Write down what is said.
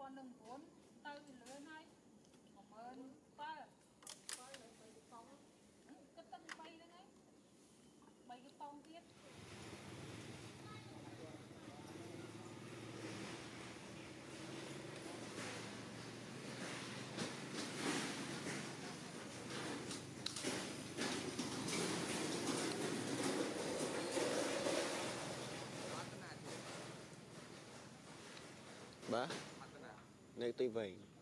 con đừng muốn tơi lưới này cảm ơn ta bay lên bay cái tông cái tân bay lên đấy bay cái tông tiếp bà, nơi tôi về.